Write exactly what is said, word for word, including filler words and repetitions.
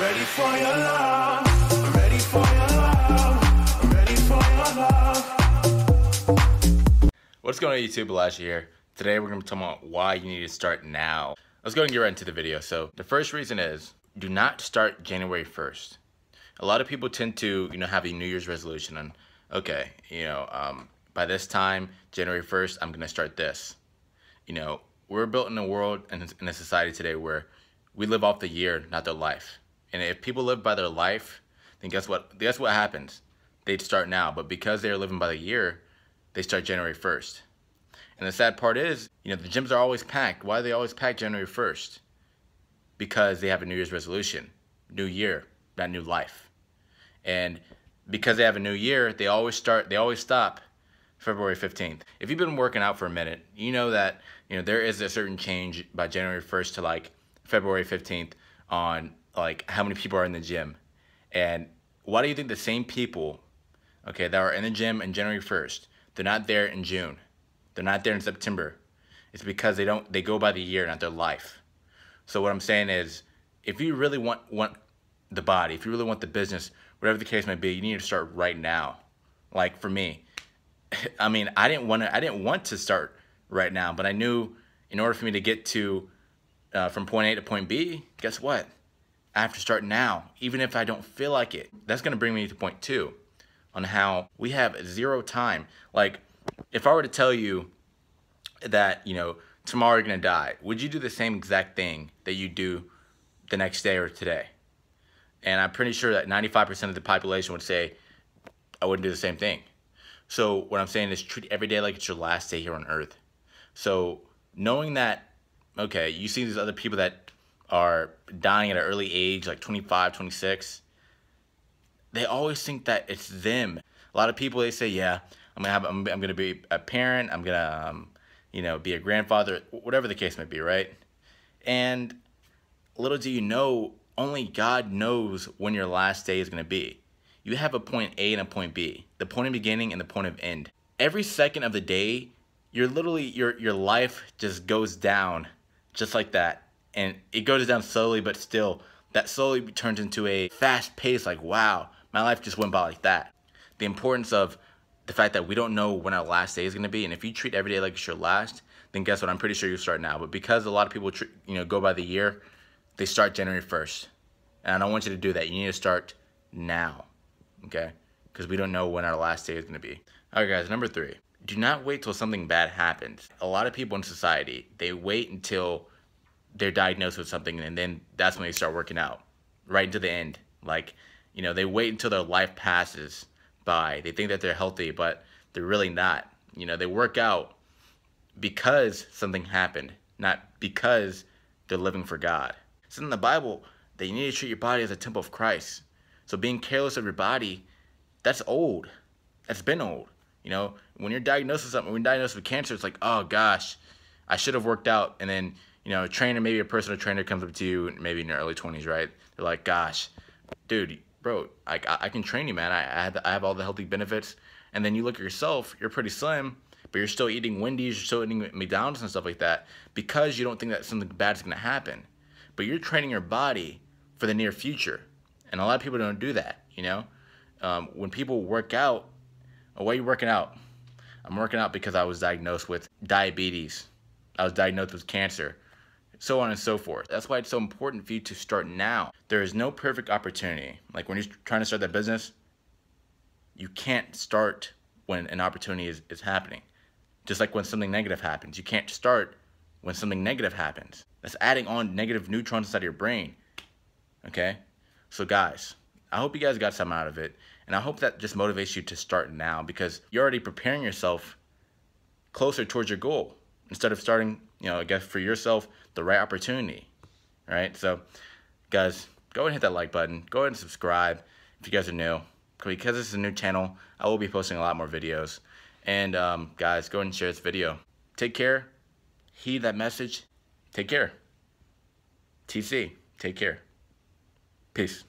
ready for your love. I'm ready for your love. I'm ready for your love. What's going on, YouTube? Elijah here. Today we're going to be talking about why you need to start now. Let's go and get right into the video. So the first reason is, do not start January first. A lot of people tend to, you know, have a New Year's resolution and, okay, you know, um, by this time, January first, I'm going to start this. You know, we're built in a world and in a society today where we live off the year, not their life. And if people live by their life, then guess what? Guess what happens? They'd start now. But because they're living by the year, they start January first. And the sad part is, you know, the gyms are always packed. Why are they always packed January first? Because they have a New Year's resolution. New year, not new life. And because they have a new year, they always start, they always stop February fifteenth. If you've been working out for a minute, you know that, you know, there is a certain change by January first to like February fifteenth on like how many people are in the gym. And why do you think the same people, okay, that are in the gym on January first, they're not there in June? They're not there in September. It's because they don't, they go by the year, not their life. So what I'm saying is, if you really want want the body, if you really want the business, whatever the case may be, you need to start right now. Like for me, I mean, I didn't want to, I didn't want to start right now, but I knew in order for me to get to uh, from point A to point B, guess what? I have to start now, even if I don't feel like it. That's going to bring me to point two on how we have zero time. Like if I were to tell you that, you know, tomorrow you're going to die, would you do the same exact thing that you do the next day or today? And I'm pretty sure that ninety-five percent of the population would say, I wouldn't do the same thing. So what I'm saying is, treat every day like it's your last day here on earth. So knowing that, okay, you see these other people that are dying at an early age, like twenty-five, twenty-six, they always think that it's them. A lot of people, they say, yeah, I'm gonna have, I'm, I'm gonna be a parent, I'm gonna, um, you know, be a grandfather, whatever the case may be, right? And little do you know, only God knows when your last day is gonna be. You have a point A and a point B, the point of beginning and the point of end. Every second of the day, you're literally, your your life just goes down just like that. And it goes down slowly, but still, that slowly turns into a fast pace, like, wow, my life just went by like that. The importance of the fact that we don't know when our last day is gonna be, and if you treat every day like it's your last, then guess what, I'm pretty sure you start now. But because a lot of people, you know, go by the year, they start January first. And I don't want you to do that. You need to start now. Okay, because we don't know when our last day is going to be. All right, guys, number three, do not wait till something bad happens. A lot of people in society, they wait until they're diagnosed with something, and then that's when they start working out, right into the end. Like, you know, they wait until their life passes by. They think that they're healthy, but they're really not. You know, they work out because something happened, not because they're living for God. It's in the Bible that you need to treat your body as a temple of Christ. So being careless of your body, that's old. That's been old. You know, when you're diagnosed with something, when you're diagnosed with cancer, it's like, oh gosh, I should have worked out. And then, you know, a trainer, maybe a personal trainer comes up to you, maybe in your early twenties, right? They're like, gosh, dude, bro, I, I can train you, man. I, I, have, I have all the healthy benefits. And then you look at yourself, you're pretty slim, but you're still eating Wendy's, you're still eating McDonald's and stuff like that because you don't think that something bad is going to happen. But you're training your body for the near future. And a lot of people don't do that, you know? Um, when people work out, oh, why are you working out? I'm working out because I was diagnosed with diabetes. I was diagnosed with cancer, so on and so forth. That's why it's so important for you to start now. There is no perfect opportunity. Like when you're trying to start that business, you can't start when an opportunity is, is happening. Just like when something negative happens, you can't start when something negative happens. That's adding on negative neutrons inside of your brain, okay? So guys, I hope you guys got something out of it, and I hope that just motivates you to start now, because you're already preparing yourself closer towards your goal instead of starting, you know, I guess for yourself, the right opportunity, all right? So guys, go ahead and hit that like button. Go ahead and subscribe if you guys are new. Because this is a new channel, I will be posting a lot more videos. And um, guys, go ahead and share this video. Take care. Heed that message. Take care. T C, take care. Peace.